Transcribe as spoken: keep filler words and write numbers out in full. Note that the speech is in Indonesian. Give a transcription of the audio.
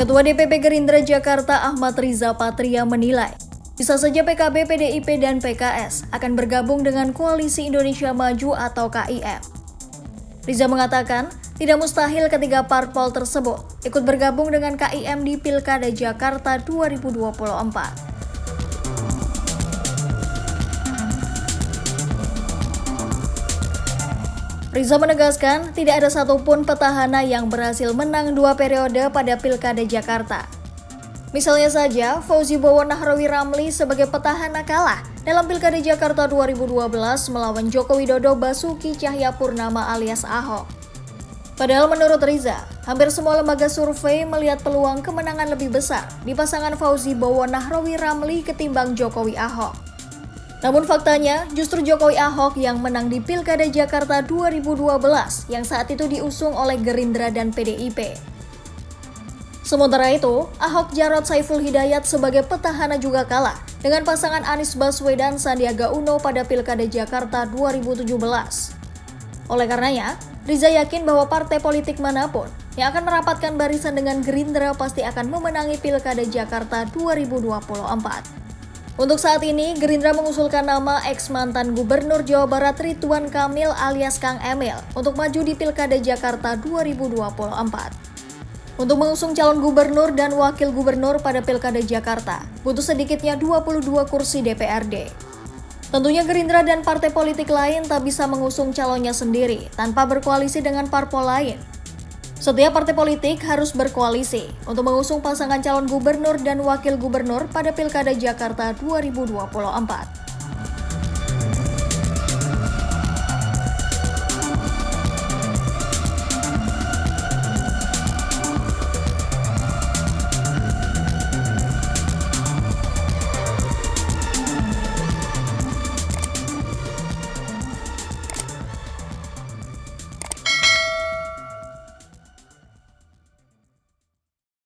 Ketua D P P Gerindra Jakarta Ahmad Riza Patria menilai, bisa saja P K B, P D I P, dan P K S akan bergabung dengan Koalisi Indonesia Maju atau K I M. Riza mengatakan, tidak mustahil ketiga parpol tersebut ikut bergabung dengan K I M di Pilkada Jakarta dua ribu dua puluh empat. Riza menegaskan, tidak ada satupun petahana yang berhasil menang dua periode pada Pilkada Jakarta. Misalnya saja, Fauzi Bowo Nahrawi Ramli sebagai petahana kalah dalam Pilkada Jakarta dua ribu dua belas melawan Joko Widodo Basuki Tjahaja Purnama alias Ahok. Padahal menurut Riza, hampir semua lembaga survei melihat peluang kemenangan lebih besar di pasangan Fauzi Bowo Nahrawi Ramli ketimbang Jokowi Ahok. Namun faktanya, justru Jokowi Ahok yang menang di Pilkada Jakarta dua ribu dua belas yang saat itu diusung oleh Gerindra dan P D I P. Sementara itu, Ahok Jarot Saiful Hidayat sebagai petahana juga kalah dengan pasangan Anies Baswedan Sandiaga Uno pada Pilkada Jakarta dua ribu tujuh belas. Oleh karenanya, Riza yakin bahwa partai politik manapun yang akan merapatkan barisan dengan Gerindra pasti akan memenangi Pilkada Jakarta dua ribu dua puluh empat. Untuk saat ini, Gerindra mengusulkan nama ex-mantan Gubernur Jawa Barat Ridwan Kamil alias Kang Emil untuk maju di Pilkada Jakarta dua ribu dua puluh empat. Untuk mengusung calon gubernur dan wakil gubernur pada Pilkada Jakarta, butuh sedikitnya dua puluh dua kursi D P R D. Tentunya Gerindra dan partai politik lain tak bisa mengusung calonnya sendiri tanpa berkoalisi dengan parpol lain. Setiap partai politik harus berkoalisi untuk mengusung pasangan calon gubernur dan wakil gubernur pada Pilkada Jakarta dua ribu dua puluh empat.